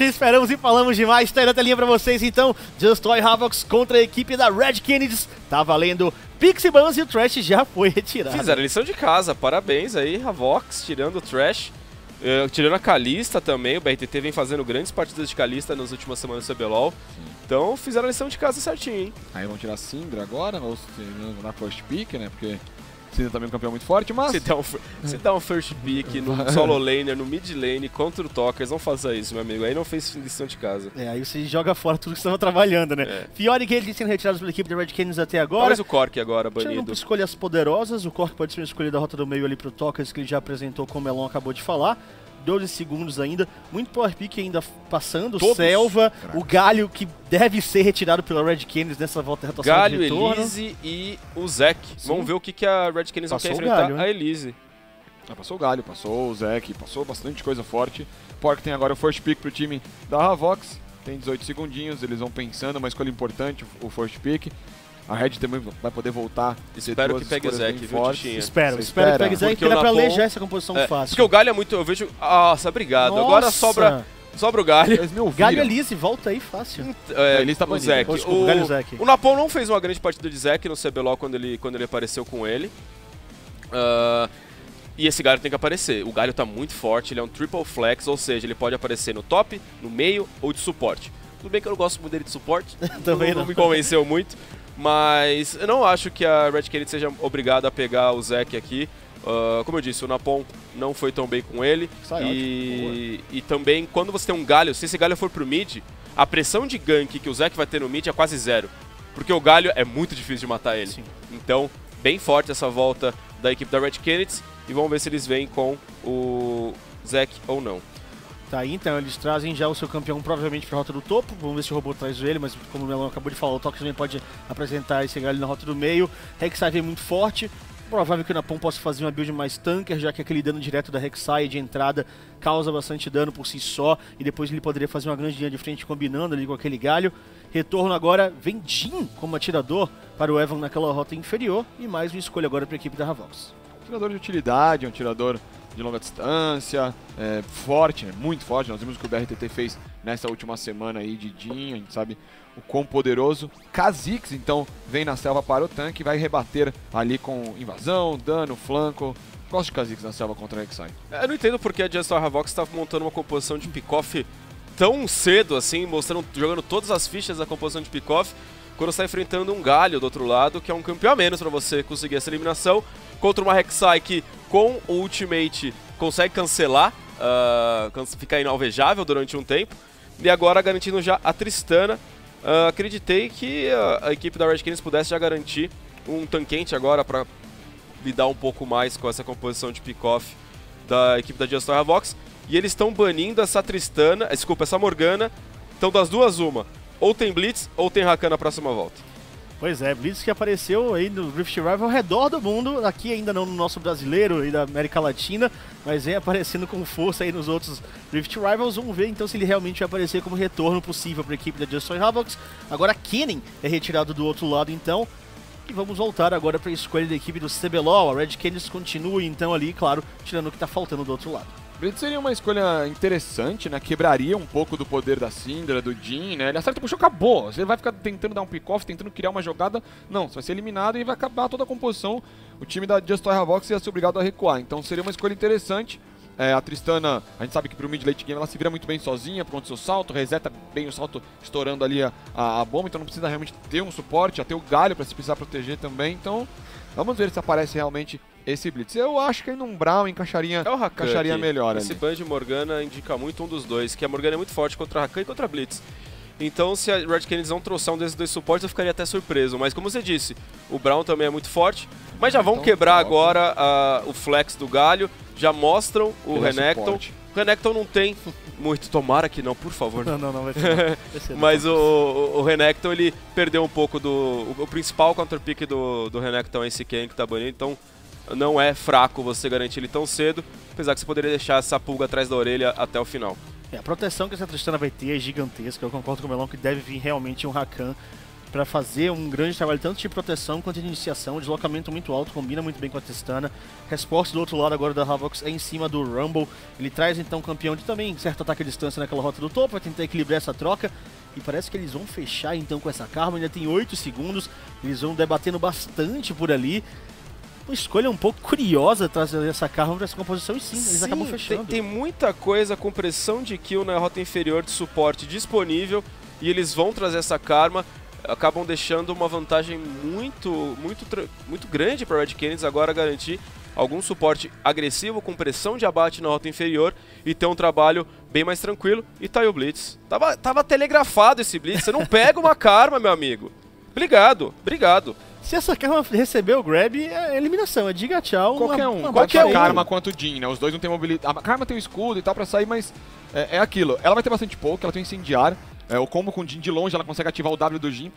nós esperamos e falamos demais. Tá aí na telinha pra vocês, então. Just Toys Havoks contra a equipe da Red Canids. Tá valendo Pixie Bans e o Trash já foi retirado. Fizeram lição de casa, parabéns aí, Havoks, tirando o Trash. Tirando a Kalista também, o BRTT vem fazendo grandes partidas de Kalista nas últimas semanas do CBLOL. Sim. Então fizeram a lição de casa certinho, hein? Aí vão tirar Syndra agora, na first pick, né? Porque Syndra também é um campeão muito forte, mas... Se dá um first pick no solo laner, no mid lane, contra o Tockers, não faça isso, meu amigo. Aí não fez lição de casa. É, aí você joga fora tudo que você estava trabalhando, né? É. Fiori e Keyd sendo retirados pela equipe da Red Canids até agora. Mas o Porck agora, banido. Por escolhas poderosas, o Porck pode ser escolhido da rota do meio ali pro Tockers, que ele já apresentou, como o Elon acabou de falar. 12 segundos ainda, muito power pick ainda passando, todos. Selva, caraca. O Galho que deve ser retirado pela Red Canids nessa volta de rotação Galho, de retorno. Galho, Elise e o Zac. Sim. Vamos ver o que a Red Canids vai enfrentar Galho, a Elise. Ah, passou o Galho, passou o Zac, passou bastante coisa forte. Porck tem agora o first pick pro time da Havoks, tem 18 segundinhos, eles vão pensando, uma escolha importante, o first pick. A Red também vai poder voltar. Espero que pegue o Zac, viu, Tichinha? Espero que pegue o Zac, porque dá pra alejar essa composição fácil. Porque o Galho é muito... Eu vejo... Nossa, obrigado. Nossa. Agora sobra o Galho. Galho Elise, volta aí fácil. Elise tá banido. O Napol não fez uma grande partida de Zac no CBLOL quando ele apareceu com ele. E esse Galho tem que aparecer. O Galho tá muito forte, ele é um triple flex, ou seja, ele pode aparecer no top, no meio ou de suporte. Tudo bem que eu não gosto muito dele de suporte. Também não me convenceu muito. Mas eu não acho que a Red Canids seja obrigada a pegar o Zac aqui. Como eu disse, o Napon não foi tão bem com ele. E também, quando você tem um Galho, se esse Galho for pro mid, a pressão de gank que o Zac vai ter no mid é quase zero. Porque o Galho é muito difícil de matar ele. Sim. Então, bem forte essa volta da equipe da Red Canids. E vamos ver se eles vêm com o Zac ou não. Tá aí, então eles trazem já o seu campeão provavelmente pra rota do topo, vamos ver se o robô traz ele, mas como o Melão acabou de falar, o Tox também pode apresentar esse Galho na rota do meio. Rek'Sai vem muito forte, provável que o Napon possa fazer uma build mais tanker, já que aquele dano direto da Rek'Sai de entrada causa bastante dano por si só, e depois ele poderia fazer uma grande linha de frente combinando ali com aquele Galho. Retorno agora, vem Jhin como atirador para o Evan naquela rota inferior, e mais uma escolha agora para a equipe da Havoks. Um tirador de utilidade, um tirador de longa distância, forte, né? Muito forte. Nós vimos o que o BRTT fez nessa última semana aí de Jhin, a gente sabe o quão poderoso. Kha'Zix, então, vem na selva para o tanque e vai rebater ali com invasão, dano, flanco. Gosto de Kha'Zix na selva contra o Rek'Sai. Eu não entendo porque a Just Toys Havoks está montando uma composição de pick-off tão cedo assim, jogando todas as fichas da composição de pick-off, quando você está enfrentando um Galho do outro lado, que é um campeão a menos para você conseguir essa eliminação, contra uma Rek'Sai que, com o ultimate, consegue cancelar, ficar inalvejável durante um tempo. E agora garantindo já a Tristana. Acreditei que a equipe da Red Canids pudesse já garantir um tanquente agora para lidar um pouco mais com essa composição de pick-off da equipe da Just Toys Havoks. E eles estão banindo essa Tristana, desculpa, essa Morgana. Então das duas uma, ou tem Blitz ou tem Rakan na próxima volta. Pois é, Blitz que apareceu aí no Rift Rivals ao redor do mundo, aqui ainda não no nosso brasileiro e da América Latina, mas vem aparecendo com força aí nos outros Rift Rivals. Vamos ver então se ele realmente vai aparecer como retorno possível para a equipe da Just Toys Havoks. Agora Kennen é retirado do outro lado então, e vamos voltar agora para a escolha da equipe do CBLOL. A Red Canids continua então ali, claro, tirando o que está faltando do outro lado. Blitz seria uma escolha interessante, né? Quebraria um pouco do poder da Syndra, do Jhin, né? Ele acerta, puxou, acabou. Você vai ficar tentando dar um pick-off, tentando criar uma jogada. Não, você vai ser eliminado e vai acabar toda a composição. O time da Just Toys Havoks ia ser obrigado a recuar. Então seria uma escolha interessante. A Tristana, a gente sabe que pro mid late game ela se vira muito bem sozinha, por conta do seu salto, reseta bem o salto, estourando ali a bomba, então não precisa realmente ter um suporte, até o Galho pra se precisar proteger também, então vamos ver se aparece realmente esse Blitz. Eu acho que ainda um Barão encaixaria, é o Rakan encaixaria melhor. Esse ban de Morgana indica muito um dos dois, que a Morgana é muito forte contra a Rakan e contra a Blitz. Então se a Red Canids não trouxer um desses dois suportes, eu ficaria até surpreso, mas como você disse, o Barão também é muito forte, mas já vão então, quebrar agora o flex do Galho. Já mostram o Renekton. Suporte. O Renekton não tem muito, tomara que não, por favor. Não, vai ser. Mas o Renekton, ele perdeu um pouco do... O principal counterpick do Renekton é esse Ken que tá banido, então não é fraco você garantir ele tão cedo, apesar que você poderia deixar essa pulga atrás da orelha até o final. A proteção que essa Tristana vai ter é gigantesca, eu concordo com o Melão que deve vir realmente um Rakan para fazer um grande trabalho tanto de proteção quanto de iniciação, deslocamento muito alto, combina muito bem com a Tristana. Resposta do outro lado agora da Havoks é em cima do Rumble, ele traz então o campeão de também certo ataque à distância naquela rota do topo, vai tentar equilibrar essa troca. E parece que eles vão fechar então com essa Karma, ainda tem 8 segundos, eles vão debatendo bastante por ali. Uma escolha um pouco curiosa trazer essa Karma para essa composição e sim, eles acabam fechando. Tem muita coisa com pressão de kill na rota inferior de suporte disponível e eles vão trazer essa Karma, acabam deixando uma vantagem muito grande para Red Canids agora garantir algum suporte agressivo com pressão de abate na rota inferior e ter um trabalho bem mais tranquilo. E tá aí o Blitz. Tava telegrafado esse Blitz, você não pega uma Karma, meu amigo. Obrigado, obrigado. Se essa Karma receber o grab, é eliminação, é diga tchau. Qualquer um. Karma quanto o Jhin, né? Os dois não tem mobilidade. A Karma tem um escudo e tal pra sair, mas é aquilo. Ela vai ter bastante pouco, ela tem um incendiário. É, o combo com o Jhin de longe, ela consegue ativar o W do Jhin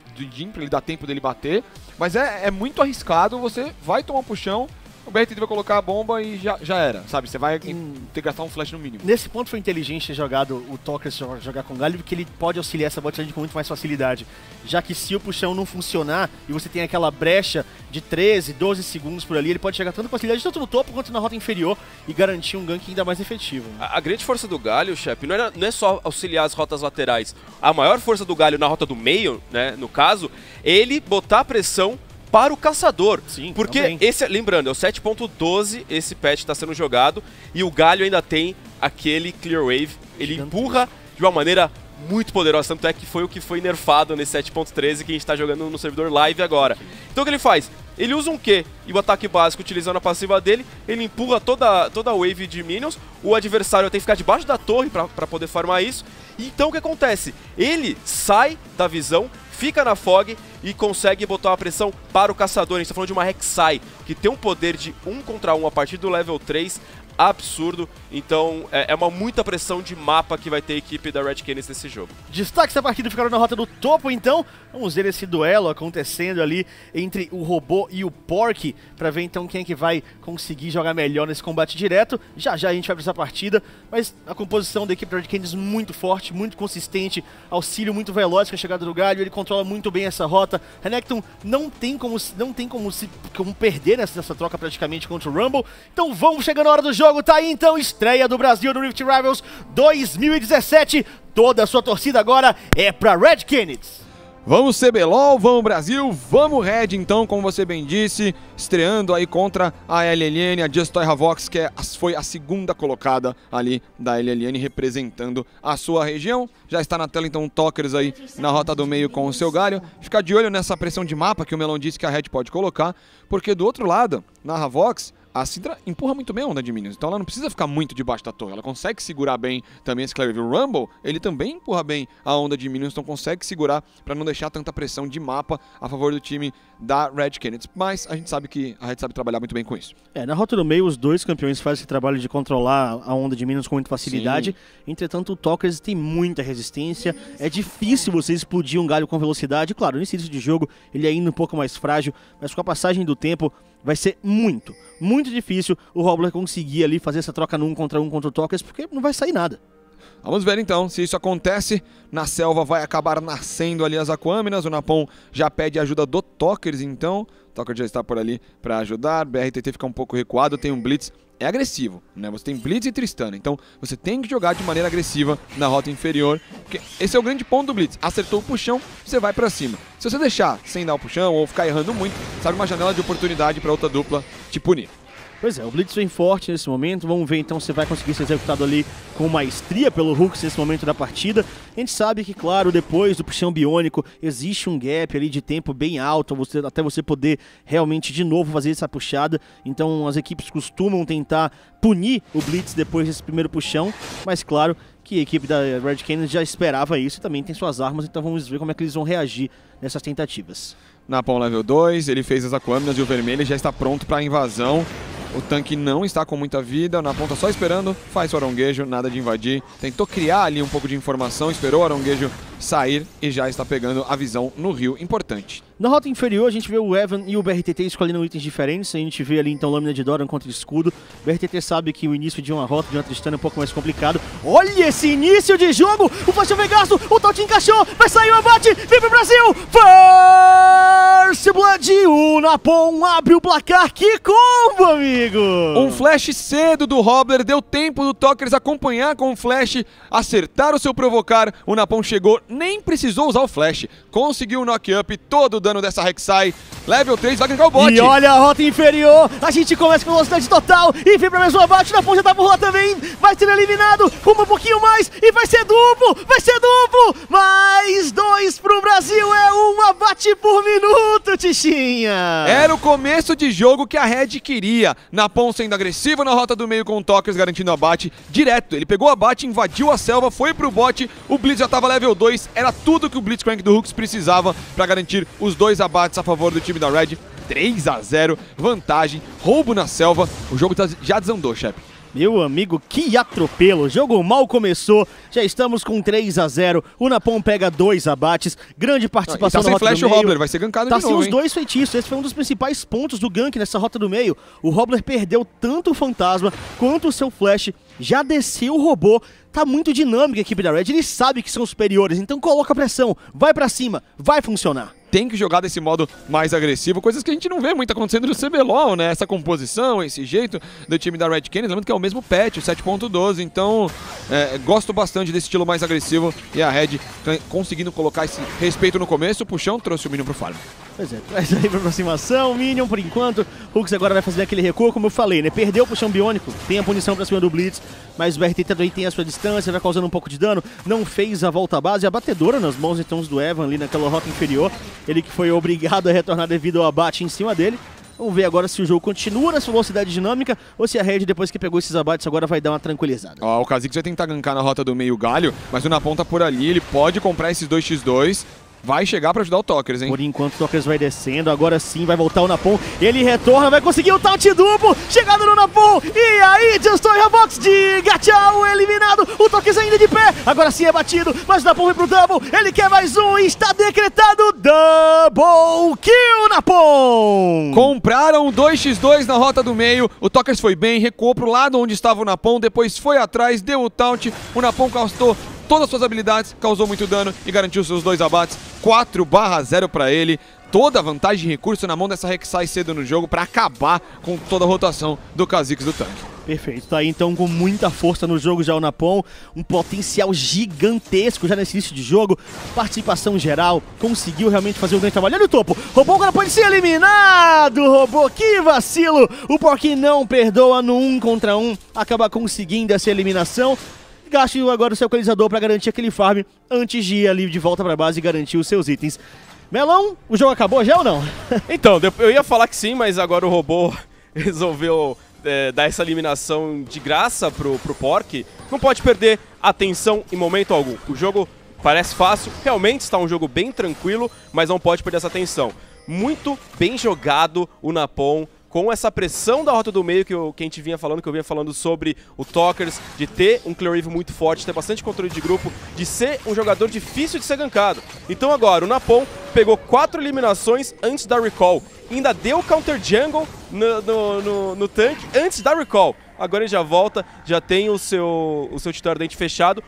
pra ele dar tempo dele bater. Mas é muito arriscado, você vai tomar um puxão, o BRTT vai colocar a bomba e já era, sabe? Você vai ter que gastar um flash no mínimo. Nesse ponto foi inteligente ter jogado o Tockers jogar com o Galho, porque ele pode auxiliar essa bot lane com muito mais facilidade. Já que se o puxão não funcionar e você tem aquela brecha de 13, 12 segundos por ali, ele pode chegar tanto com facilidade tanto no topo quanto na rota inferior e garantir um gank ainda mais efetivo. A grande força do Galho, Shep, não é só auxiliar as rotas laterais. A maior força do Galho na rota do meio, né, no caso, ele botar a pressão para o caçador. Sim, porque também. Esse, lembrando, é o 7.12, esse patch está sendo jogado e o Galho ainda tem aquele Clear Wave, ele empurra de uma maneira muito poderosa, tanto é que foi o que foi nerfado nesse 7.13 que a gente está jogando no servidor live agora. Então o que ele faz? Ele usa um Q e o ataque básico utilizando a passiva dele, ele empurra toda a wave de minions, o adversário tem que ficar debaixo da torre para poder farmar isso. Então o que acontece? Ele sai da visão, fica na fog e consegue botar uma pressão para o caçador. A gente está falando de uma Rek'Sai, que tem um poder de 1 contra 1 a partir do level 3, absurdo. Então é uma muita pressão de mapa que vai ter a equipe da Red Canids nesse jogo. Destaque essa partida ficaram na rota do topo, então. Vamos ver esse duelo acontecendo ali entre o robô e o Porck, para ver então quem é que vai conseguir jogar melhor nesse combate direto. Já a gente vai para essa partida, mas a composição da equipe da Red Canids muito forte, muito consistente, auxílio muito veloz com a chegada do Galho, ele controla muito bem essa rota. Renekton não tem como perder nessa troca praticamente contra o Rumble. Então vamos chegando na hora do jogo. Tá aí então, estreia do Brasil no Rift Rivals 2017. Toda a sua torcida agora é pra Red Canids. Vamos CBLOL, vamos Brasil, vamos Red então, como você bem disse, estreando aí contra a LLN, a Just Toys Havoks, que foi a segunda colocada ali da LLN, representando a sua região. Já está na tela então o Tockers aí na rota do meio com o seu Galho. Ficar de olho nessa pressão de mapa que o Melon disse que a Red pode colocar, porque do outro lado, na Havoks, a Syndra empurra muito bem a onda de minions, então ela não precisa ficar muito debaixo da torre, ela consegue segurar bem também esse Clear Wave. O Rumble, ele também empurra bem a onda de minions, então consegue segurar para não deixar tanta pressão de mapa a favor do time da Red Canids, mas a gente sabe que a Red sabe trabalhar muito bem com isso. Na rota do meio, os dois campeões fazem esse trabalho de controlar a onda de minions com muita facilidade. Sim. Entretanto, o Tockers tem muita resistência, é difícil você explodir um Galho com velocidade. Claro, no início de jogo ele é ainda um pouco mais frágil, mas com a passagem do tempo vai ser muito difícil o Robler conseguir ali fazer essa troca no 1 contra 1 contra o Tockers, porque não vai sair nada. Vamos ver então se isso acontece. Na selva vai acabar nascendo ali as aquâminas. O Napol já pede ajuda do Tockers então. O Tockers já está por ali para ajudar. BRTT fica um pouco recuado, tem um Blitz. É agressivo, né? Você tem Blitz e Tristana, então você tem que jogar de maneira agressiva na rota inferior, porque esse é o grande ponto do Blitz. Acertou o puxão, você vai pra cima. Se você deixar sem dar o puxão ou ficar errando muito, sabe, uma janela de oportunidade pra outra dupla te punir. Pois é, o Blitz vem forte nesse momento, vamos ver então se vai conseguir ser executado ali com maestria pelo Hulk nesse momento da partida. A gente sabe que, claro, depois do puxão biônico, existe um gap ali de tempo bem alto, até você poder realmente de novo fazer essa puxada. Então as equipes costumam tentar punir o Blitz depois desse primeiro puxão, mas claro que a equipe da Red Canids já esperava isso e também tem suas armas, então vamos ver como é que eles vão reagir nessas tentativas. Napão level 2, ele fez as aquâminas e o vermelho já está pronto para a invasão. O tanque não está com muita vida, na ponta só esperando, faz o aronguejo, nada de invadir. Tentou criar ali um pouco de informação, esperou o aronguejo sair e já está pegando a visão no rio, importante. Na rota inferior, a gente vê o Evan e o BRTT escolhendo itens diferentes. A gente vê ali, então, Lâmina de Doran contra Escudo. O BRTT sabe que o início de uma rota, de uma Tristana, é um pouco mais complicado. Olha esse início de jogo! O Flash foi gasto, o Tauti encaixou, vai sair o abate, vem pro Brasil! First Blood! O Napol abre o placar, que combo, amigo! Um flash cedo do Robler, deu tempo do Tockers acompanhar com o flash, acertar o seu provocar. O Napol chegou, nem precisou usar o flash, conseguiu o knock-up, todo o dano dessa Rek'Sai, level 3, vai ganhar o bot. E olha a rota inferior, a gente começa com velocidade total e vem pra mais um abate, o Napol já tá por lá também, vai ser eliminado, um pouquinho mais e vai ser duplo, mais 2 pro Brasil, é um abate por minuto, Tichinha. Era o começo de jogo que a Red queria, Napol sendo agressivo na rota do meio com o Tockers garantindo abate direto, ele pegou o abate, invadiu a selva, foi pro bot, o Blitz já tava level 2, era tudo que o Blitzcrank do Hulk precisava pra garantir os 2 abates a favor do time da Red, 3-0, vantagem, roubo na selva, o jogo já desandou, chefe. Meu amigo, que atropelo, o jogo mal começou, já estamos com 3-0, o Napol pega 2 abates, grande participação na rota do meio. Tá sem flash o Robler, vai ser gankado de novo, hein? Tá sem os 2 feitiços, esse foi um dos principais pontos do gank nessa rota do meio. O Robler perdeu tanto o fantasma quanto o seu flash, já desceu o robô, tá muito dinâmica a equipe da Red, eles sabem que são superiores, então coloca pressão, vai pra cima, vai funcionar. Tem que jogar desse modo mais agressivo, coisas que a gente não vê muito acontecendo no CBLOL, né? Essa composição, esse jeito do time da Red Canids, lembrando que é o mesmo patch, o 7.12, então gosto bastante desse estilo mais agressivo e a Red conseguindo colocar esse respeito no começo, o puxão trouxe o Minion pro farm. Pois é, traz aí pra aproximação, Minion por enquanto, Hulk agora vai fazer aquele recuo, como eu falei, né? Perdeu o puxão biônico, tem a punição pra cima do Blitz, mas o BRTT também tem a sua distância, vai causando um pouco de dano, não fez a volta à base, a batedora nas mãos então do Evan ali naquela rota inferior, ele que foi obrigado a retornar devido ao abate em cima dele. Vamos ver agora se o jogo continua nessa velocidade dinâmica ou se a Red, depois que pegou esses abates, agora vai dar uma tranquilizada. Ó, o Kha'Zix vai tentar gankar na rota do meio Galho, mas o Napol tá por ali, ele pode comprar esses 2x2. Vai chegar pra ajudar o Tockers, hein? Por enquanto o Tockers vai descendo, agora sim vai voltar o Napol. Ele retorna, vai conseguir o taunt duplo, chegada no Napol. E aí, Just Toys Havoks, diga tchau, eliminado. O Tockers ainda de pé, agora sim é batido, mas o Napol vem pro double. Ele quer mais um e está decretado double kill, Napol! Compraram 2x2 na rota do meio, o Tockers foi bem, recuou pro lado onde estava o Napol, depois foi atrás, deu o taunt, o Napol castou todas as suas habilidades, causou muito dano e garantiu seus 2 abates, 4-0 pra ele, toda a vantagem de recurso na mão dessa Rek'Sai cedo no jogo pra acabar com toda a rotação do Kha'Zix do tanque. Perfeito, tá aí então com muita força no jogo já o Napol, um potencial gigantesco já nesse início de jogo, participação geral, conseguiu realmente fazer um grande trabalho, olha o topo, roubou, agora pode ser eliminado, roubou, que vacilo, o Porck não perdoa no 1 contra 1, acaba conseguindo essa eliminação. Gasta agora o seu equalizador para garantir aquele farm antes de ir ali de volta para base e garantir os seus itens. Melão, o jogo acabou já ou não? Então, eu ia falar que sim, mas agora o robô resolveu dar essa eliminação de graça pro Porck. Não pode perder atenção em momento algum. O jogo parece fácil, realmente está um jogo bem tranquilo, mas não pode perder essa atenção. Muito bem jogado o Napol. Com essa pressão da rota do meio que a gente vinha falando, que eu vinha falando sobre o Tockers, de ter um clear wave muito forte, ter bastante controle de grupo, de ser um jogador difícil de ser gankado. Então agora, o Napol pegou 4 eliminações antes da recall, ainda deu counter jungle no tanque antes da recall. Agora ele já volta, já tem o seu titular dente fechado.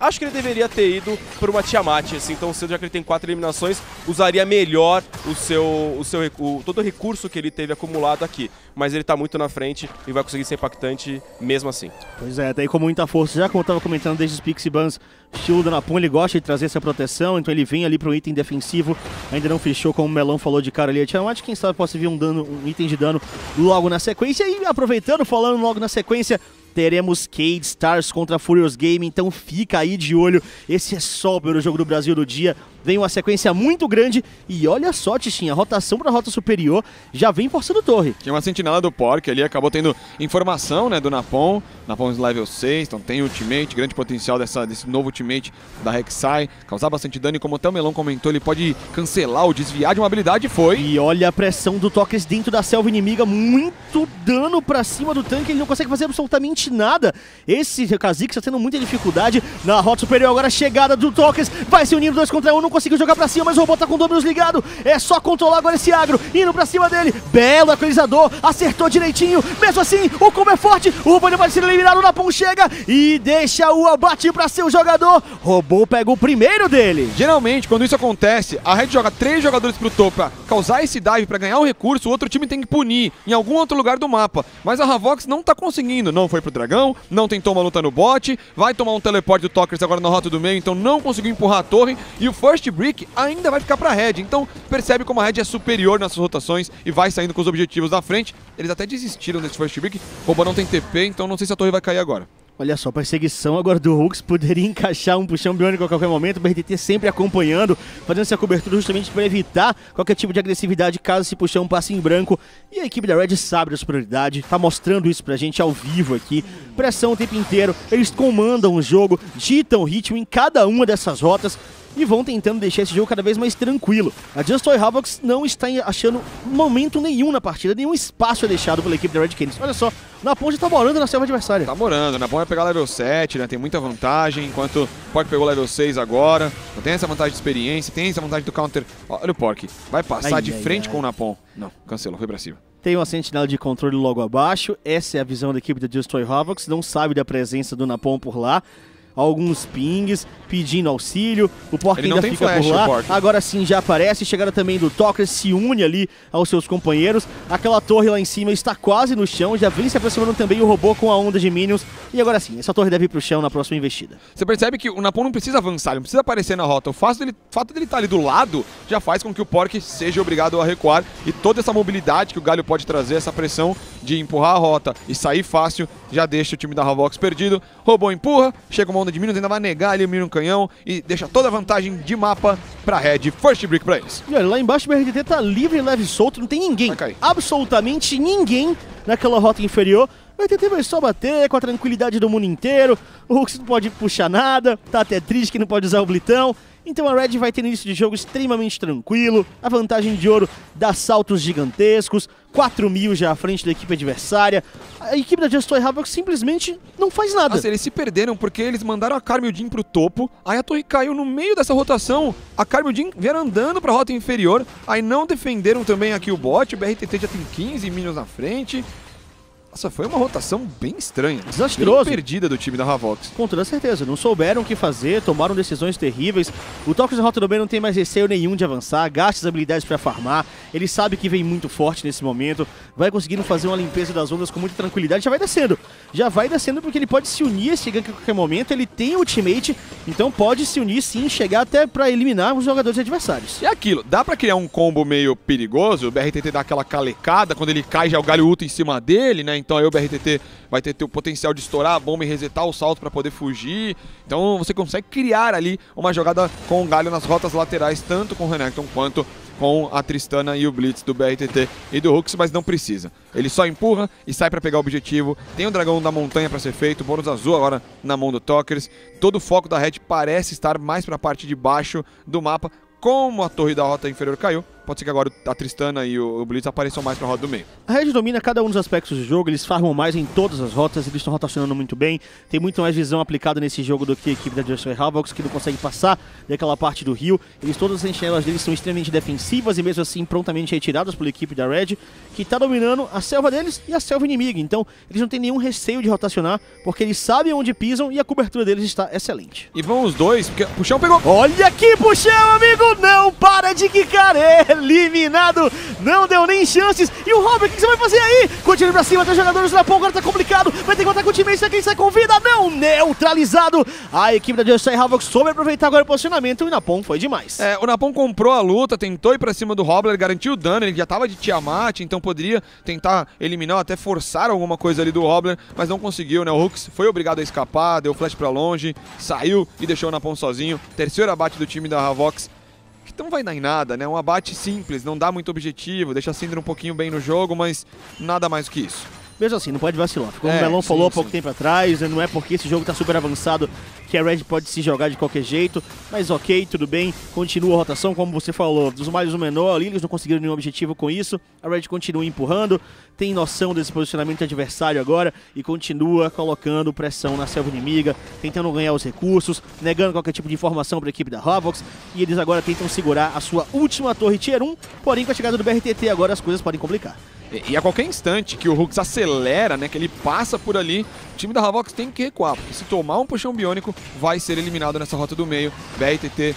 Acho que ele deveria ter ido por uma Tiamat, assim, então cedo, já que ele tem 4 eliminações, usaria melhor todo o recurso que ele teve acumulado aqui. Mas ele tá muito na frente e vai conseguir ser impactante mesmo assim. Pois é, tá aí com muita força, já como eu tava comentando desde os Pix e Bans, o estilo do Napol, ele gosta de trazer essa proteção, então ele vem ali pro item defensivo, ainda não fechou, como o Melão falou de cara ali, a Tiamat, quem sabe possa vir um item de dano logo na sequência, e aproveitando, falando logo na sequência, teremos Keyd Stars contra Furious Game, então fica aí de olho. Esse é só o primeiro jogo do Brasil do dia. Vem uma sequência muito grande e olha só, Tichinha, a rotação para a rota superior já vem forçando torre. Tinha uma sentinela do Porck ali, acabou tendo informação, né, do Napol. Napol level 6, então tem ultimate, grande potencial desse novo ultimate da Rek'Sai, causar bastante dano e como até o Melão comentou, ele pode cancelar ou desviar de uma habilidade, foi. E olha a pressão do Tockers dentro da selva inimiga, muito dano para cima do tanque, ele não consegue fazer absolutamente absolutamente nada. Esse Kha'Zix está tendo muita dificuldade na rota superior. Agora a chegada do Tockers, vai se unindo 2 contra 1, não conseguiu jogar pra cima, mas o robô tá com o Dominus ligado. É só controlar agora esse agro, indo pra cima dele. Belo equalizador, acertou direitinho. Mesmo assim, o combo é forte, o robô vai ser eliminado, o Napol chega e deixa o abate pra seu jogador. Robô pega o primeiro dele. Geralmente, quando isso acontece, a Red joga 3 jogadores pro topo pra causar esse dive, pra ganhar o recurso, o outro time tem que punir em algum outro lugar do mapa. Mas a Havoks não tá conseguindo, não foi pro dragão, não tentou uma luta no bot, vai tomar um teleporte do Tockers agora na rota do meio, então não conseguiu empurrar a torre, e o first brick ainda vai ficar pra Red, então percebe como a Red é superior nas suas rotações e vai saindo com os objetivos da frente. Eles até desistiram desse first brick, o robô não tem TP, então não sei se a torre vai cair agora. Olha só, perseguição agora do Hulk, poderia encaixar um puxão biônico a qualquer momento, o BRTT sempre acompanhando, fazendo essa cobertura justamente para evitar qualquer tipo de agressividade caso esse puxão passe em branco. E a equipe da Red sabe da superioridade, tá mostrando isso pra gente ao vivo aqui, pressão o tempo inteiro, eles comandam o jogo, ditam o ritmo em cada uma dessas rotas, e vão tentando deixar esse jogo cada vez mais tranquilo. A Just Toys Havoks não está achando momento nenhum na partida, nenhum espaço é deixado pela equipe da Red Canids. Olha só, Napol já tá morando na selva adversária. Tá morando, Napol vai pegar level 7, né? Tem muita vantagem, enquanto o Porck pegou level 6 agora. Então tem essa vantagem de experiência, tem essa vantagem do counter. Olha o Porck, vai passar de frente com o Napol. Não, cancelou, foi pra cima. Tem uma sentinela de controle logo abaixo, essa é a visão da equipe da Just Toys Havoks, não sabe da presença do Napol por lá. Alguns pings, pedindo auxílio, o Porck ainda fica flash, por lá, agora sim já aparece, chegada também do Tockers, se une ali aos seus companheiros, aquela torre lá em cima está quase no chão, já vem se aproximando também o robô com a onda de minions, e agora sim, essa torre deve ir pro chão na próxima investida. Você percebe que o Napol não precisa avançar, ele não precisa aparecer na rota, o fato dele estar ali do lado já faz com que o Porck seja obrigado a recuar, e toda essa mobilidade que o Galho pode trazer, essa pressão de empurrar a rota e sair fácil, já deixa o time da Havoks perdido, robô empurra, chega uma onda de minions, ainda vai negar ali o minion canhão e deixa toda a vantagem de mapa pra Red. First break pra eles. E olha, lá embaixo o BRTT tá livre, leve e solto, não tem ninguém, absolutamente ninguém naquela rota inferior. O BRTT vai só bater com a tranquilidade do mundo inteiro, o Hulk não pode puxar nada, tá até triste que não pode usar o blitão. Então a Red vai ter início de jogo extremamente tranquilo, a vantagem de ouro dá saltos gigantescos, 4.000 já à frente da equipe adversária. A equipe da Just Toys Havoks simplesmente não faz nada. Nossa, eles se perderam porque eles mandaram a Karma e o Jhin pro topo, aí a torre caiu no meio dessa rotação, a Karma e o Jhin vieram andando pra rota inferior, aí não defenderam também aqui o bot, o BRTT já tem 15 minions na frente. Nossa, foi uma rotação bem estranha, desastrosa, bem perdida do time da Havoks. Com toda certeza, não souberam o que fazer, tomaram decisões terríveis. O Tockers na rota do B não tem mais receio nenhum de avançar, gasta as habilidades para farmar, ele sabe que vem muito forte nesse momento, vai conseguindo fazer uma limpeza das ondas com muita tranquilidade, já vai descendo porque ele pode se unir a esse gank a qualquer momento, ele tem ultimate, então pode se unir sim, chegar até para eliminar os jogadores adversários. E aquilo, dá para criar um combo meio perigoso, o BRTT dá aquela calecada, quando ele cai já o Galho ulta em cima dele, né? Então aí o BRTT vai ter o potencial de estourar a bomba e resetar o salto para poder fugir. Então você consegue criar ali uma jogada com o Galho nas rotas laterais, tanto com o Renekton quanto com a Tristana e o Blitz do BRTT e do Hux, mas não precisa. Ele só empurra e sai para pegar o objetivo. Tem o Dragão da Montanha para ser feito, o bônus azul agora na mão do Tockers. Todo o foco da Red parece estar mais para a parte de baixo do mapa. Como a torre da rota inferior caiu, pode ser que agora a Tristana e o Blitz apareçam mais pra rota do meio. A Red domina cada um dos aspectos do jogo, eles farmam mais em todas as rotas, eles estão rotacionando muito bem, tem muito mais visão aplicada nesse jogo do que a equipe da Just Toys Havoks, que não consegue passar daquela parte do rio. Eles, todas as sentinelas deles são extremamente defensivas e mesmo assim prontamente retiradas pela equipe da Red, que tá dominando a selva deles e a selva inimiga. Então eles não têm nenhum receio de rotacionar, porque eles sabem onde pisam e a cobertura deles está excelente. E vão os dois, porque puxão pegou. Olha aqui, puxão, amigo! Não para de quicar, eliminado, não deu nem chances. E o Robler, o que você vai fazer aí? Continua pra cima, tem jogadores na ponta, agora tá complicado. Vai ter que contar com o time, isso é quem sai com vida, não, neutralizado. A equipe da Just Toys Havoks soube aproveitar agora o posicionamento e o Napol foi demais. É, o Napol comprou a luta, tentou ir pra cima do Robler, garantiu o dano, ele já tava de Tiamat, então poderia tentar eliminar, até forçar alguma coisa ali do Robler, mas não conseguiu, né? O Hux foi obrigado a escapar, deu flash pra longe, saiu e deixou o Napol sozinho. Terceiro abate do time da Havoks. Então vai dar em nada, né? Um abate simples, não dá muito objetivo, deixa a Syndra um pouquinho bem no jogo, mas nada mais do que isso. mesmo assim, não pode vacilar. Como o Melon falou há pouco tempo atrás, não é porque esse jogo tá super avançado que a Red pode se jogar de qualquer jeito, mas ok, tudo bem, continua a rotação, como você falou, dos mais o menor ali, eles não conseguiram nenhum objetivo com isso, a Red continua empurrando, tem noção desse posicionamento de adversário agora e continua colocando pressão na selva inimiga, tentando ganhar os recursos, negando qualquer tipo de informação para a equipe da Havoks, e eles agora tentam segurar a sua última torre Tier 1, porém com a chegada do BRTT agora as coisas podem complicar. E a qualquer instante que o Hulk acelera, né, que ele passa por ali, o time da Havoks tem que recuar, porque se tomar um puxão biônico, vai ser eliminado nessa rota do meio. BRTT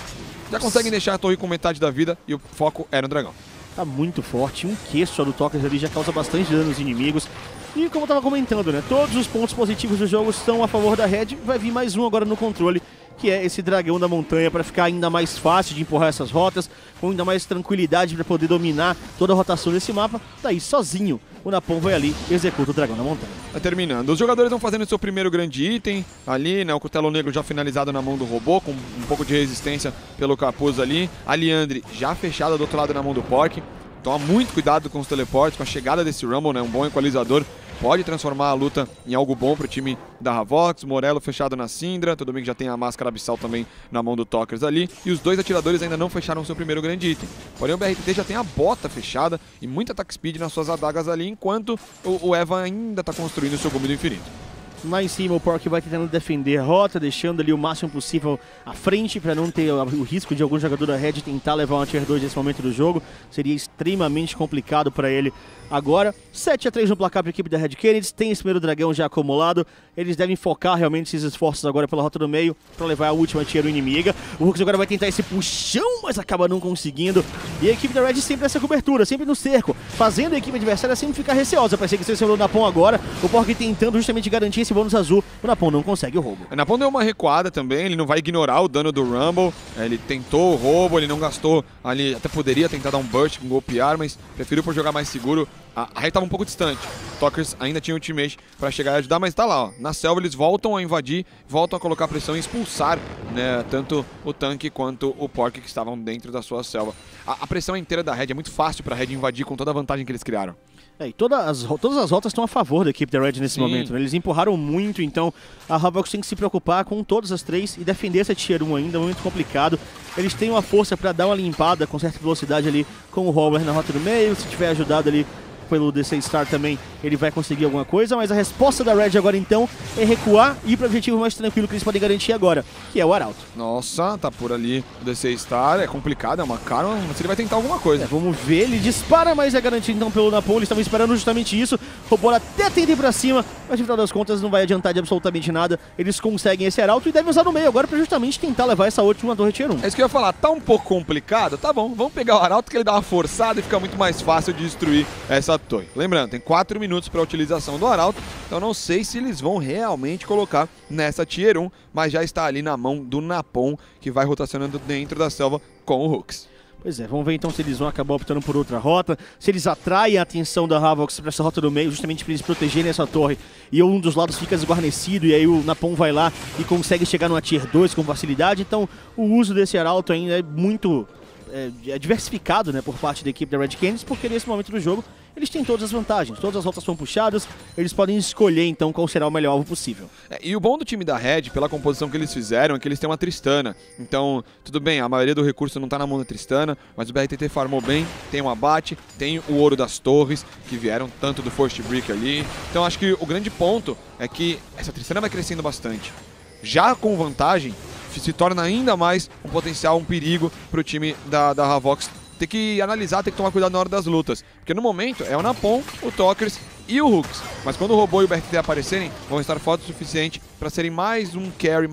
já conseguem deixar a torre com metade da vida e o foco era no dragão. Tá muito forte, um Q só do Tockers ali já causa bastante dano nos inimigos. E como eu tava comentando, né, todos os pontos positivos do jogo estão a favor da Red, vai vir mais um agora no controle, que é esse dragão da montanha, para ficar ainda mais fácil de empurrar essas rotas, com ainda mais tranquilidade para poder dominar toda a rotação desse mapa. Daí sozinho, o Napol vai ali e executa o dragão da montanha. Tá terminando. Os jogadores vão fazendo seu primeiro grande item ali, né? O cutelo negro já finalizado na mão do robô, com um pouco de resistência pelo capuz ali. A Liandre já fechada do outro lado na mão do Porck. Toma muito cuidado com os teleportes, com a chegada desse Rumble, né? Um bom equalizador. Pode transformar a luta em algo bom para o time da Havoks. Morello fechado na Syndra. Todo mundo já tem a máscara abissal também na mão do Tockers ali. E os dois atiradores ainda não fecharam seu primeiro grande item. Porém, o BRTT já tem a bota fechada e muito ataque speed nas suas adagas ali, enquanto o Evan ainda está construindo o seu gome do infinito. Lá em cima, o Porck vai tentando defender a rota, deixando ali o máximo possível à frente para não ter o risco de algum jogador da Red tentar levar um Tier 2 nesse momento do jogo. Seria extremamente complicado para ele. Agora, 7-3 no placar para a equipe da Red Canids, tem esse primeiro dragão já acumulado, eles devem focar realmente esses esforços agora pela rota do meio para levar a última Tier 1 inimiga. O Hulk agora vai tentar esse puxão, mas acaba não conseguindo. E a equipe da Red sempre nessa cobertura, sempre no cerco, fazendo a equipe adversária sempre ficar receosa. Parece que recebeu o Napon agora, o Porck tentando justamente garantir esse bônus azul, o Napon não consegue o roubo. O Napon deu uma recuada também, ele não vai ignorar o dano do Rumble, ele tentou o roubo, ele não gastou ali, até poderia tentar dar um burst com golpear, mas preferiu por jogar mais seguro. A Red tava um pouco distante, Tockers ainda tinha um teammate para chegar e ajudar, mas tá lá, ó. Na selva eles voltam a invadir, voltam a colocar pressão e expulsar, né, tanto o tanque quanto o Porck que estavam dentro da sua selva. A pressão inteira da Red, é muito fácil para a Red invadir com toda a vantagem que eles criaram. E todas as rotas estão a favor da equipe da Red nesse momento, né? Eles empurraram muito, então a Havoks tem que se preocupar com todas as três e defender essa Tier 1 ainda, muito complicado. Eles têm uma força para dar uma limpada com certa velocidade ali com o Robler na rota do meio, se tiver ajudado ali pelo Keyd Stars também, ele vai conseguir alguma coisa, mas a resposta da Red agora então é recuar e ir para o objetivo mais tranquilo que eles podem garantir agora, que é o Arauto. Nossa, tá por ali o Keyd Stars, é complicado, é uma cara, mas ele vai tentar alguma coisa. Vamos ver, ele dispara, mas é garantido então pelo Napol, eles estavam esperando justamente isso, o robô até tenta ir para cima, mas no final das contas não vai adiantar de absolutamente nada, eles conseguem esse Arauto e devem usar no meio agora para justamente tentar levar essa última torre Tier 1. É isso que eu ia falar, tá um pouco complicado, tá bom, vamos pegar o Arauto que ele dá uma forçada e fica muito mais fácil de destruir essa. Lembrando, tem 4 minutos para a utilização do Arauto, então não sei se eles vão realmente colocar nessa Tier 1, mas já está ali na mão do Napon, que vai rotacionando dentro da selva com o Hooks. Pois é, vamos ver então se eles vão acabar optando por outra rota, se eles atraem a atenção da Havoks para essa rota do meio, justamente para eles protegerem essa torre, e um dos lados fica desguarnecido, e aí o Napon vai lá e consegue chegar numa Tier 2 com facilidade, então o uso desse Arauto ainda é muito diversificado, né, por parte da equipe da Red Canids, porque nesse momento do jogo eles têm todas as vantagens, todas as rotas são puxadas, eles podem escolher então qual será o melhor alvo possível. E o bom do time da Red, pela composição que eles fizeram, é que eles têm uma Tristana. Então, tudo bem, a maioria do recurso não tá na mão da Tristana, mas o BRTT farmou bem, tem um abate, tem o ouro das torres, que vieram tanto do First Brick ali. Então, acho que o grande ponto é que essa Tristana vai crescendo bastante. Já com vantagem, se torna ainda mais um potencial, um perigo para o time da Havoks. Tem que analisar, tem que tomar cuidado na hora das lutas. Porque no momento é o Napon, o Tockers e o Hooks. Mas quando o robô e o BRTT aparecerem, vão estar fortes o suficiente para serem mais um carry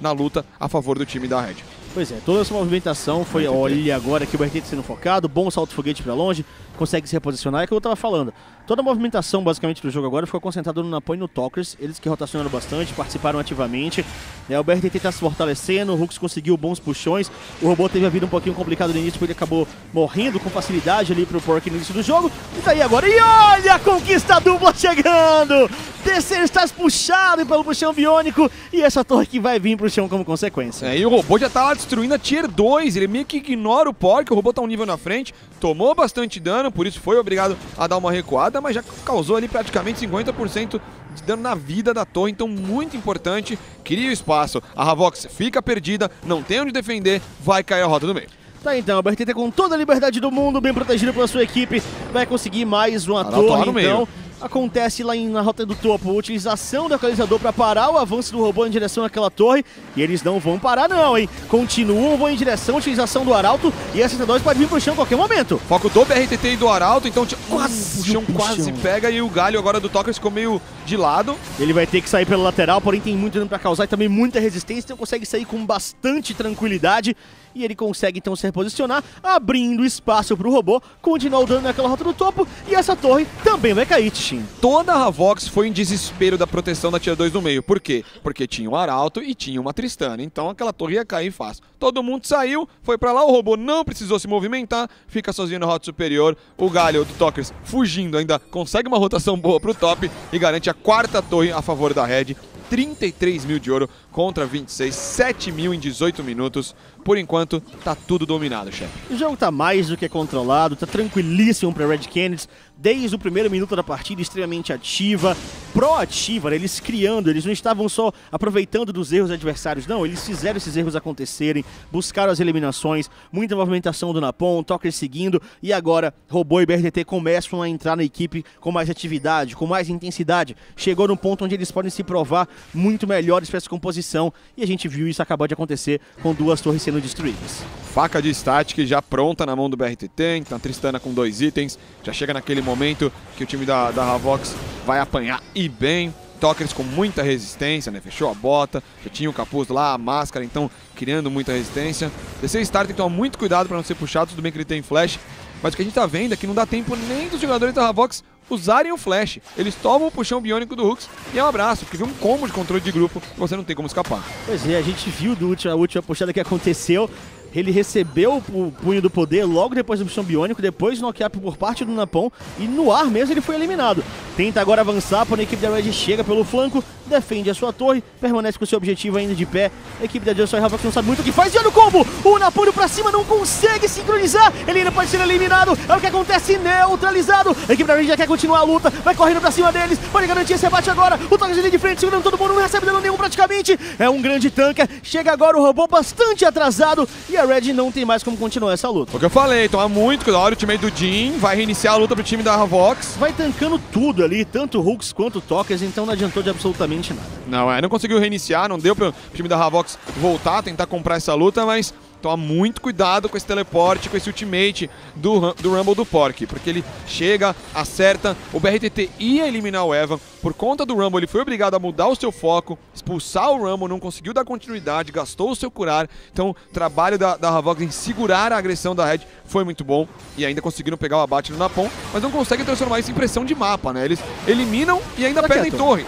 na luta a favor do time da Red. Pois é, toda essa movimentação foi, olha agora que o BRTT sendo focado, bom salto foguete para longe, consegue se reposicionar, é o que eu estava falando. Toda a movimentação basicamente do jogo agora ficou concentrada no Napon e no Tockers, eles que rotacionaram bastante, participaram ativamente. O BRTT está se fortalecendo, o Hux conseguiu bons puxões, o robô teve a vida um pouquinho complicada no início, porque ele acabou morrendo com facilidade ali pro Porck no início do jogo. E daí agora, e olha a conquista dupla chegando! Terceiro está puxado pelo puxão biônico e essa torre que vai vir pro chão como consequência. É, e o robô já tá lá destruindo a Tier 2, ele meio que ignora o Porck, o robô tá um nível na frente, tomou bastante dano, por isso foi obrigado a dar uma recuada, mas já causou ali praticamente 50% de dano na vida da torre, então muito importante, cria o espaço. A Havoks fica perdida, não tem onde defender, vai cair a rota do meio. Tá então, a BRTT com toda a liberdade do mundo, bem protegido pela sua equipe, vai conseguir mais uma torre então. Meio. Acontece lá na rota do topo, utilização do localizador para parar o avanço do robô em direção àquela torre. E eles não vão parar não, hein? Continuam, vão em direção, utilização do Arauto. E a CT2 pode vir pro chão a qualquer momento. Foco do BRTT e do Arauto, então quase, o chão quase pega. E o Galho agora do Tockers ficou meio de lado. Ele vai ter que sair pela lateral, porém tem muito dano para causar e também muita resistência. Então consegue sair com bastante tranquilidade. E ele consegue então se reposicionar, abrindo espaço para o robô, continuar o dano naquela rota do topo, e essa torre também vai cair, Tichin. Toda a Havoks foi em desespero da proteção da Tier 2 no meio. Por quê? Porque tinha um Arauto e tinha uma Tristana, então aquela torre ia cair fácil. Todo mundo saiu, foi para lá, o robô não precisou se movimentar, fica sozinho na rota superior, o Galho do Tockers fugindo ainda, consegue uma rotação boa para o top e garante a quarta torre a favor da Red. 33 mil de ouro contra 26, 7 mil em 18 minutos. Por enquanto, tá tudo dominado, chefe. O jogo tá mais do que controlado, tá tranquilíssimo pra Red Canids. Desde o primeiro minuto da partida, extremamente ativa, proativa, né? Eles criando, eles não estavam só aproveitando dos erros adversários, não. Eles fizeram esses erros acontecerem, buscaram as eliminações, muita movimentação do Napol, Tockers seguindo. E agora, Robô e BRTT começam a entrar na equipe com mais atividade, com mais intensidade. Chegou num ponto onde eles podem se provar muito melhores para essa composição. E a gente viu isso acabar de acontecer com duas torres sendo destruídas. Faca de static já pronta na mão do BRTT, então a Tristana com 2 itens, já chega naquele momento que o time da Havoks vai apanhar e bem. Tockers com muita resistência, né? Fechou a bota, já tinha o capuz lá, a máscara, então criando muita resistência. DC Star tem que tomar muito cuidado para não ser puxado, tudo bem que ele tem flash, mas o que a gente tá vendo é que não dá tempo nem dos jogadores da Havoks usarem o flash. Eles tomam o puxão biônico do Hulk e é um abraço, porque vem um combo de controle de grupo que você não tem como escapar. Pois é, a gente viu a última puxada que aconteceu. Ele recebeu o punho do poder logo depois do puxão biônico, depois do knock-up por parte do Napon e no ar mesmo ele foi eliminado. Tenta agora avançar, porém a equipe da Red chega pelo flanco, defende a sua torre, permanece com seu objetivo ainda de pé. A equipe da Just Toys Havoks não sabe muito o que faz, e olha o combo! O Napon pra cima, não consegue sincronizar, ele ainda pode ser eliminado, é o que acontece, neutralizado. A equipe da Red já quer continuar a luta, vai correndo pra cima deles, pode garantir esse rebate agora. O Tockers ali de frente, segurando todo mundo, não recebe dano nenhum praticamente. É um grande tanker, chega agora o robô bastante atrasado e a Red não tem mais como continuar essa luta. O que eu falei, tomar muito cuidado, o time do Jhin vai reiniciar a luta pro time da Havoks. Vai tankando tudo ali, tanto o Hulk quanto o Tockers, então não adiantou de absolutamente nada. Não, não conseguiu reiniciar, não deu pro time da Havoks voltar, tentar comprar essa luta, mas toma muito cuidado com esse teleporte, com esse ultimate do Rumble do Porck, porque ele chega, acerta, o BRTT ia eliminar o Evan, por conta do Rumble ele foi obrigado a mudar o seu foco, expulsar o Rumble, não conseguiu dar continuidade, gastou o seu curar, então o trabalho da Havoks em segurar a agressão da Red foi muito bom, e ainda conseguiram pegar o abate no Napon, mas não conseguem transformar isso em pressão de mapa, né? Eles eliminam e ainda perdem torre.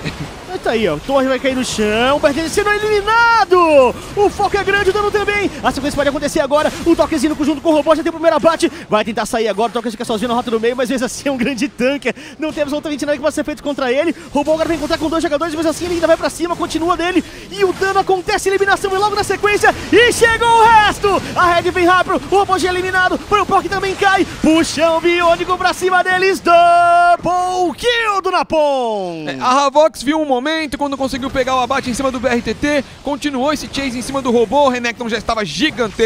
Mas tá aí, ó, torre vai cair no chão, o BRTT sendo eliminado! O foco é grande, o dano também! A sequência pode acontecer agora, o Tockers indo junto com o robô, já tem o primeiro abate, vai tentar sair agora, o Tockers fica sozinho na rota do meio, mas mesmo assim é um grande tanker, não tem absolutamente nada que possa ser feito contra ele, o robô agora vai encontrar com 2 jogadores, mas assim ele ainda vai pra cima, continua dele, e o dano acontece, eliminação e logo na sequência, e chegou o resto! A Red vem rápido, o robô já é eliminado, o Porck também cai, puxão biônico pra cima deles, double kill do Napon! A Havoks viu um momento, quando conseguiu pegar o abate em cima do BRTT, continuou esse chase em cima do robô, o Renekton já estava gigante.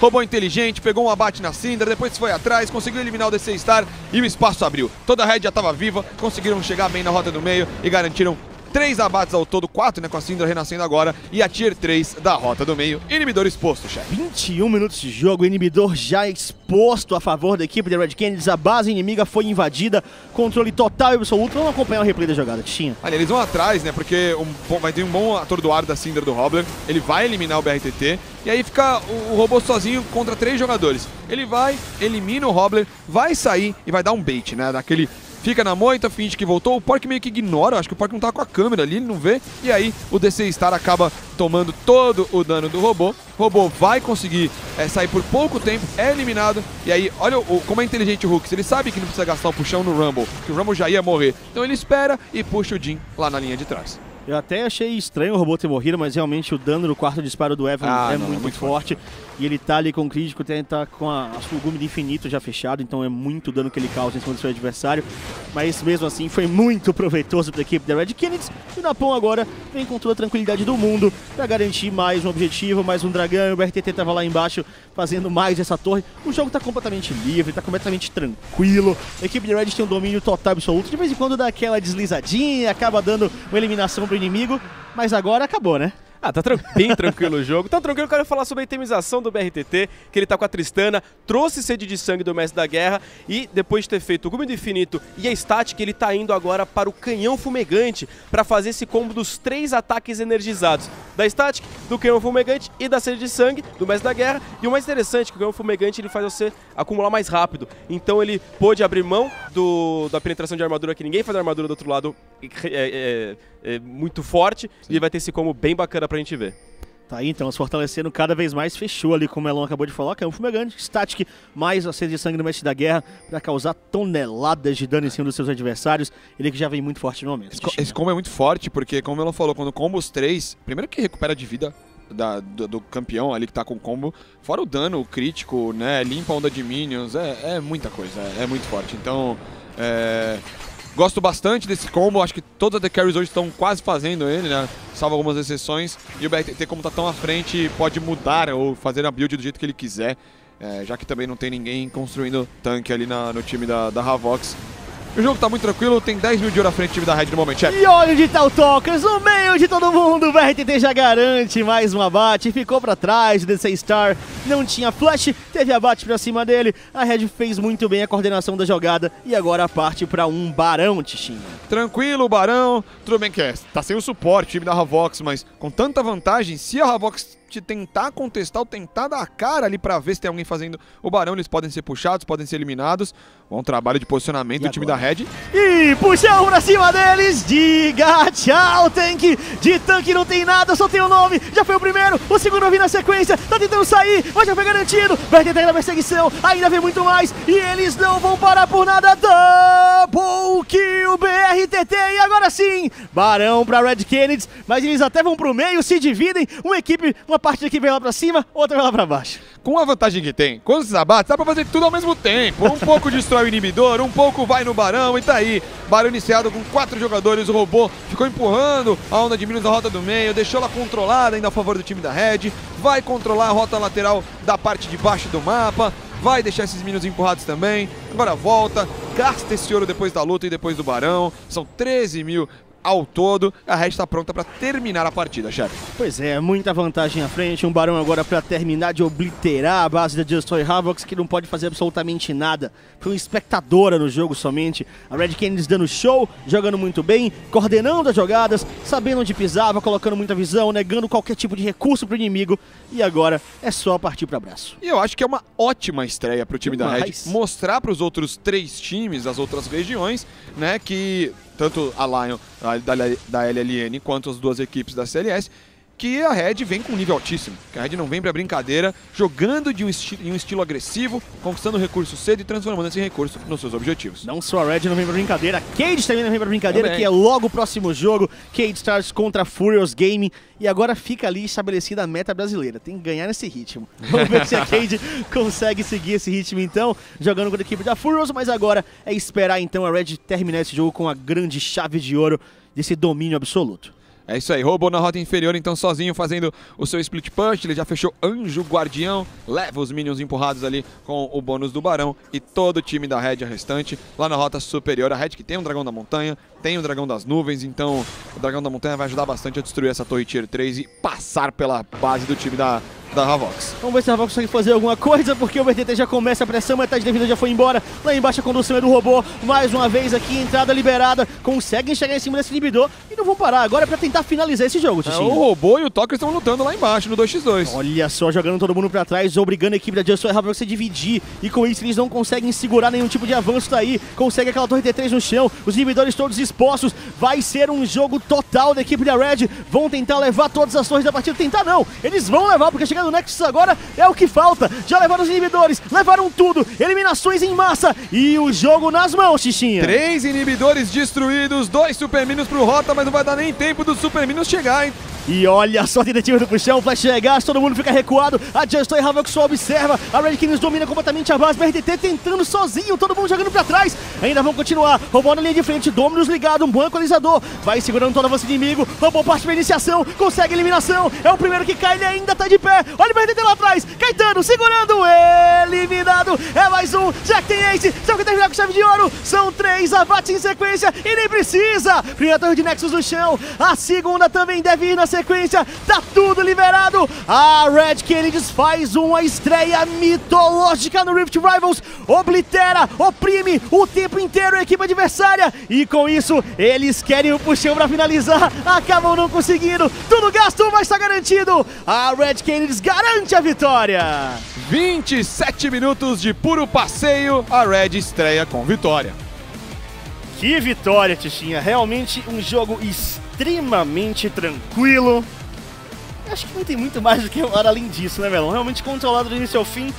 Robô inteligente, pegou um abate na Syndra, depois foi atrás, conseguiu eliminar o DC Star e o espaço abriu. Toda a Red já estava viva, conseguiram chegar bem na rota do meio e garantiram 3 abates ao todo, 4 né, com a Syndra renascendo agora e a Tier 3 da rota do meio. Inibidor exposto, chefe. 21 minutos de jogo, Inibidor já exposto a favor da equipe da Red Canids. A base inimiga foi invadida, controle total e absoluto. Vamos acompanhar o replay da jogada, Tichinha. Olha, eles vão atrás, né, porque vai ter um bom atordoado da Syndra do Robler. Ele vai eliminar o BRTT. E aí fica o robô sozinho contra 3 jogadores. Ele vai, elimina o Robler, vai sair e vai dar um bait, né? Daquele fica na moita, finge que voltou. O Porck meio que ignora, acho que o Porck não tá com a câmera ali, ele não vê. E aí o DC Star acaba tomando todo o dano do robô. O robô vai conseguir sair por pouco tempo, é eliminado. E aí, olha como é inteligente o Hulk. Ele sabe que não precisa gastar um puxão no Rumble, que o Rumble já ia morrer. Então ele espera e puxa o Jhin lá na linha de trás. Eu até achei estranho o robô ter morrido, mas realmente o dano do quarto disparo do Evan é muito forte. E ele tá ali com o crítico, tá com o gume de infinito já fechado, então é muito dano que ele causa em cima do seu adversário. Mas mesmo assim foi muito proveitoso para a equipe da Red Canids. E o Napol agora vem com toda a tranquilidade do mundo para garantir mais um objetivo, mais um dragão. O BRTT tava lá embaixo fazendo mais essa torre. O jogo tá completamente livre, tá completamente tranquilo. A equipe da Red tem um domínio total absoluto. De vez em quando dá aquela deslizadinha, acaba dando uma eliminação inimigo, mas agora acabou, né? Ah, tá bem tranquilo o jogo. Tá tranquilo, eu quero falar sobre a itemização do BRTT, que ele tá com a Tristana, trouxe sede de sangue do Mestre da Guerra e depois de ter feito o Gume do Infinito e a Static, ele tá indo agora para o Canhão Fumegante para fazer esse combo dos três ataques energizados. Da Static, do Canhão Fumegante e da sede de sangue do Mestre da Guerra. E o mais interessante é que o Canhão Fumegante ele faz você acumular mais rápido. Então ele pôde abrir mão da penetração de armadura, que ninguém faz a armadura do outro lado é muito forte. Sim. E ele vai ter esse combo bem bacana pra gente ver. Tá aí então, se fortalecendo cada vez mais, fechou ali, como o Elon acabou de falar, que é um fumegante, static, mais a sede de sangue do Mestre da Guerra, pra causar toneladas de dano em cima dos seus adversários, ele que já vem muito forte no momento. Esse combo é muito forte, porque como o Elon falou, quando combo os três, primeiro que recupera de vida do campeão ali que tá com combo, fora o dano, o crítico, né, limpa a onda de minions, é muita coisa, é muito forte, então... Gosto bastante desse combo, acho que todas as The Carries hoje estão quase fazendo ele, né? Salvo algumas exceções. E o BRTT, como tá tão à frente, pode mudar ou fazer a build do jeito que ele quiser. Já que também não tem ninguém construindo tanque ali no time da Havoks. O jogo tá muito tranquilo, tem 10 mil de ouro à frente do time da Red no momento, chefe. E olha onde tá o Tockers, no meio de todo mundo, o BRTT já garante mais um abate, ficou pra trás, o DC Star não tinha flash, teve abate pra cima dele, a Red fez muito bem a coordenação da jogada e agora parte pra um Barão, Tichinho. Tranquilo, Barão, tudo bem que tá sem o suporte o time da Havoks, mas com tanta vantagem, se a Havoks tentar contestar ou tentar dar a cara ali pra ver se tem alguém fazendo o Barão, eles podem ser puxados, podem ser eliminados. Bom trabalho de posicionamento do time da Red. E puxão pra cima deles, diga tchau, tanque. De tanque não tem nada, só tem o nome. Já foi o primeiro, o segundo vem na sequência, tá tentando sair, mas já foi garantido. Vai tentar ir na perseguição, ainda vem muito mais e eles não vão parar por nada. Double kill BRTT e agora sim, Barão pra Red Canids, mas eles até vão pro meio, se dividem, uma parte daqui vem lá pra cima, outra vem lá pra baixo. Com a vantagem que tem, com esses abates, dá pra fazer tudo ao mesmo tempo. Um pouco destrói o inibidor, um pouco vai no Barão e tá aí. Barão iniciado com 4 jogadores, o robô ficou empurrando a onda de minions da rota do meio, deixou ela controlada ainda a favor do time da Red, vai controlar a rota lateral da parte de baixo do mapa, vai deixar esses minions empurrados também. Agora volta, gasta esse ouro depois da luta e depois do Barão, são 13 mil... Ao todo, a Red está pronta para terminar a partida, chefe. Pois é, muita vantagem à frente. Um Barão agora para terminar de obliterar a base da Just Toys Havoks, que não pode fazer absolutamente nada. Foi uma espectadora no jogo somente. A Red Canids dando show, jogando muito bem, coordenando as jogadas, sabendo onde pisava, colocando muita visão, negando qualquer tipo de recurso para o inimigo. E agora é só partir para o abraço. E eu acho que é uma ótima estreia para o time da Red. Mostrar para os outros três times, as outras regiões, né, que... tanto a Lion da LLN quanto as duas equipes da CLS, que a Red vem com um nível altíssimo, que a Red não vem pra brincadeira, jogando em um estilo agressivo, conquistando recurso cedo e transformando esse recurso nos seus objetivos. Não só a Red não vem pra brincadeira, a Keyd também não vem pra brincadeira, que é logo o próximo jogo, Keyd Stars contra Furious Gaming, e agora fica ali estabelecida a meta brasileira, tem que ganhar nesse ritmo. Vamos ver se a Keyd consegue seguir esse ritmo então, jogando contra a equipe da Furious, mas agora é esperar então a Red terminar esse jogo com a grande chave de ouro desse domínio absoluto. É isso aí, roubou na rota inferior, então sozinho fazendo o seu split punch, ele já fechou Anjo Guardião, leva os minions empurrados ali com o bônus do Barão e todo o time da Red restante lá na rota superior. A Red que tem um Dragão da Montanha, tem um Dragão das Nuvens, então o Dragão da Montanha vai ajudar bastante a destruir essa torre Tier 3 e passar pela base do time da da Havoks. Vamos ver se a Havoks consegue fazer alguma coisa, porque o BRTT já começa a pressão, metade da vida já foi embora. Lá embaixo a condução é do robô, mais uma vez aqui, entrada liberada. Conseguem chegar em cima desse inibidor e não vão parar agora pra tentar finalizar esse jogo, Tichinho. O robô e o Tockers estão lutando lá embaixo no 2x2. Olha só, jogando todo mundo pra trás, obrigando a equipe da Just Toys Havoks a se dividir. E com isso eles não conseguem segurar nenhum tipo de avanço daí. Consegue aquela torre T3 no chão, os inibidores todos expostos. Vai ser um jogo total da equipe da Red. Vão tentar levar todas as torres da partida. Tentar não, eles vão levar, porque chegar no Nexus agora é o que falta. Já levaram os inibidores, levaram tudo, eliminações em massa e o jogo nas mãos, Xixinha. 3 inibidores destruídos, 2 Super Minions pro Rota, mas não vai dar nem tempo dos Super Minions chegar, hein? E olha só a tentativa do puxão, flash chegar, todo mundo fica recuado, a Just Toys Havoks só observa, a Red Canids domina completamente a base, BRTT tentando sozinho, todo mundo jogando pra trás, ainda vão continuar, robô na linha de frente, Dominus ligado, um bom equalizador, vai segurando todo o avanço inimigo, robô parte pra iniciação, consegue eliminação, é o primeiro que cai, ele ainda tá de pé, olha o BRTT lá atrás, Caetano segurando, eliminado, é mais um, já que tem Ace, só que terminar com chave de ouro, são 3 abates em sequência e nem precisa, primeira torre de Nexus no chão, a segunda também deve ir na sequência, tá tudo liberado. A Red Canids faz uma estreia mitológica no Rift Rivals, oblitera, oprime o tempo inteiro a equipe adversária e com isso eles querem o puxão pra finalizar, acabam não conseguindo, tudo gasto, mas tá garantido, a Red Canids garante a vitória. 27 minutos de puro passeio, a Red estreia com vitória. Que vitória, Tichinha, realmente um jogo extremamente tranquilo. Acho que não tem muito mais do que falar além disso, né, Melão? Realmente controlado do início ao fim,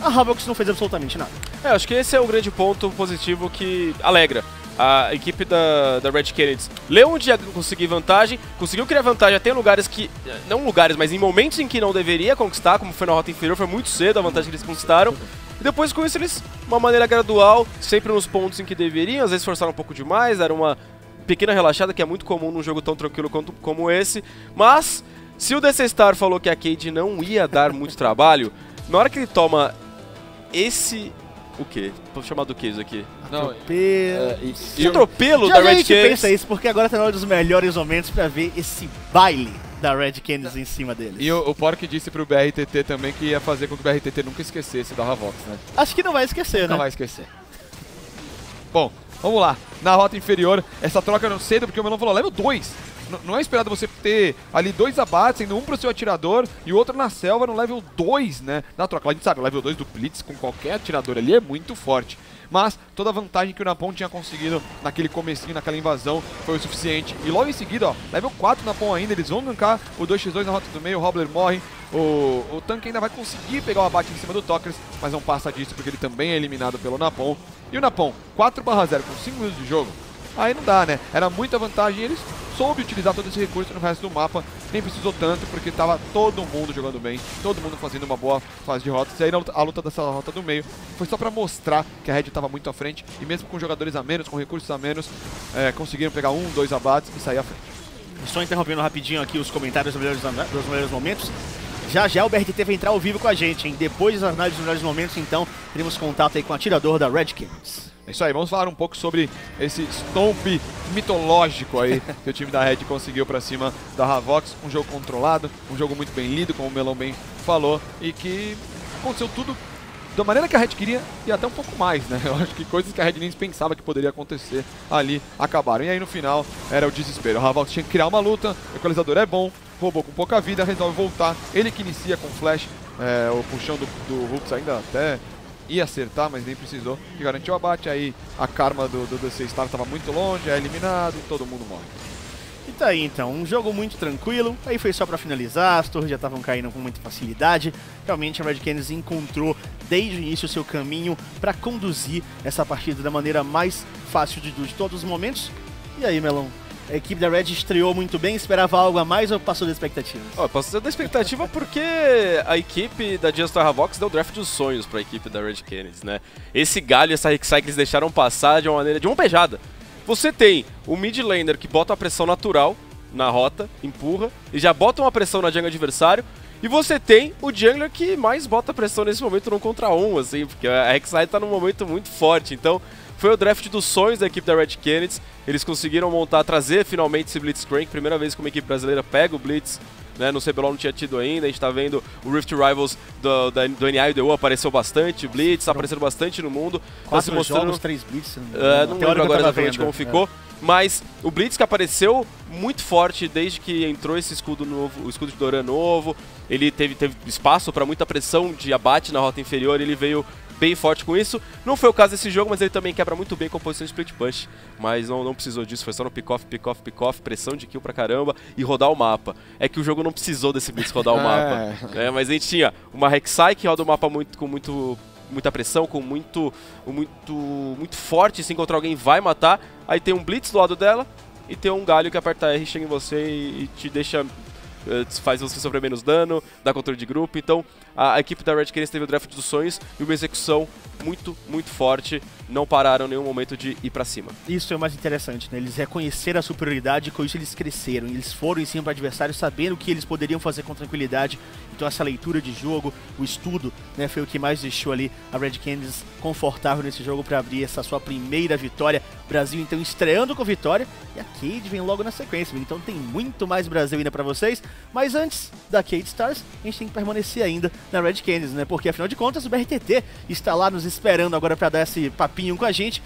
a Havoks não fez absolutamente nada. É, acho que esse é o grande ponto positivo que alegra a equipe da Red Canids. Leu onde ia conseguir vantagem, conseguiu criar vantagem até em lugares que... Não lugares, mas em momentos em que não deveria conquistar, como foi na rota inferior, foi muito cedo a vantagem que eles conquistaram. E depois com isso eles, de uma maneira gradual, sempre nos pontos em que deveriam, às vezes forçaram um pouco demais, era uma pequena relaxada que é muito comum num jogo tão tranquilo como esse. Mas, se o DC Star falou que a Keyd não ia dar muito trabalho, na hora que ele toma esse... O quê? Vou chamar do que isso aqui? Atropelo da Red Canids. Já a gente pensa isso, porque agora tá na hora dos melhores momentos pra ver esse baile da Red Canids em cima deles. E o Porck disse pro BRTT também que ia fazer com que o BRTT nunca esquecesse da Havoks, né? Acho que não vai esquecer, né? Não vai esquecer. Bom, vamos lá. Na rota inferior, essa troca não cedo, porque o Melão falou level 2. Não é esperado você ter ali 2 abates, sendo um pro seu atirador e o outro na selva no level 2, né? Na troca, a gente sabe, o level 2 do Blitz com qualquer atirador ali é muito forte. Mas toda a vantagem que o Napol tinha conseguido naquele comecinho, naquela invasão, foi o suficiente. E logo em seguida, ó, level 4 Napol ainda, eles vão gankar o 2x2 na rota do meio, o Robler morre, o tanque ainda vai conseguir pegar o abate em cima do Tockers, mas não passa disso porque ele também é eliminado pelo Napol. E o Napol, 4/0 com 5 minutos de jogo, aí não dá, né? Era muita vantagem e eles... soube utilizar todo esse recurso no resto do mapa, nem precisou tanto, porque estava todo mundo jogando bem, todo mundo fazendo uma boa fase de rotas, e aí a luta dessa rota do meio foi só para mostrar que a Red estava muito à frente, e mesmo com jogadores a menos, com recursos a menos, conseguiram pegar 1, 2 abates e sair à frente. Só interrompendo rapidinho aqui os comentários dos melhores momentos, já o BRTT vai entrar ao vivo com a gente, hein? Depois das análises dos melhores momentos, então, teremos contato aí com o atirador da Red Canids. É isso aí, vamos falar um pouco sobre esse stomp mitológico aí que o time da Red conseguiu pra cima da Havoks. Um jogo controlado, um jogo muito bem lido, como o Melão bem falou, e que aconteceu tudo da maneira que a Red queria e até um pouco mais, né? Eu acho que coisas que a Red nem pensava que poderia acontecer ali acabaram. E aí no final era o desespero. A Havoks tinha que criar uma luta, o equalizador é bom, roubou com pouca vida, resolve voltar, ele que inicia com flash, o puxão do Hulk ainda até... ia acertar, mas nem precisou, que garantiu o abate, aí a Karma do DC Star estava muito longe, é eliminado e todo mundo morre. E tá aí então, um jogo muito tranquilo, aí foi só pra finalizar, as torres já estavam caindo com muita facilidade, realmente a Red Canids encontrou desde o início o seu caminho pra conduzir essa partida da maneira mais fácil de todos os momentos. E aí, Melão? A equipe da Red estreou muito bem, esperava algo a mais ou passou da expectativa? Oh, passou da expectativa porque a equipe da Just Toys Havoks deu o draft dos sonhos para a equipe da Red Canids, né? Esse Galho e essa Rek'Sai que eles deixaram passar de uma maneira, de uma beijada. Você tem o mid laner que bota a pressão natural na rota, empurra, e já bota uma pressão na jungle adversário. E você tem o jungler que mais bota pressão nesse momento no 1 contra 1, assim, porque a Rek'Sai tá num momento muito forte, então... foi o draft dos sonhos da equipe da Red Canids, eles conseguiram trazer finalmente esse Blitzcrank, primeira vez que uma equipe brasileira pega o Blitz né? No CBLOL não tinha tido ainda. A gente tá vendo o Rift Rivals do NA e do EU apareceu bastante, Blitz aparecendo bastante no mundo. 4 tá mostrando... jogos, 3 Blitz. Não lembro agora exatamente como ficou. Mas o Blitz que apareceu muito forte desde que entrou esse escudo novo, o escudo de Doran novo, ele teve espaço para muita pressão de abate na rota inferior, ele veio bem forte com isso. Não foi o caso desse jogo, mas ele também quebra muito bem com a posição de split punch. Mas não precisou disso, foi só no pick-off, pick-off, pick-off, pressão de kill pra caramba e rodar o mapa. É que o jogo não precisou desse Blitz rodar o mapa. É, mas a gente tinha uma Rek'Sai que roda o mapa com muita pressão, com muito forte, se encontrar alguém vai matar. Aí tem um Blitz do lado dela e tem um Galho que aperta R, chega em você e te deixa... faz você sofrer menos dano, dá controle de grupo. Então a equipe da Red Canids teve o draft dos sonhos e uma execução muito forte, não pararam em nenhum momento de ir pra cima. Isso é o mais interessante, né? Eles reconheceram a superioridade e com isso eles cresceram, eles foram em cima do adversário sabendo o que eles poderiam fazer com tranquilidade. Então essa leitura de jogo, o estudo, né, foi o que mais deixou ali a Red Canids confortável nesse jogo para abrir essa sua primeira vitória. Brasil então estreando com vitória e a Keyd vem logo na sequência, então tem muito mais Brasil ainda pra vocês. Mas antes da Keyd Stars, a gente tem que permanecer ainda na Red Canids, né? Porque afinal de contas o BRTT está lá nos esperando agora para dar esse papinho com a gente.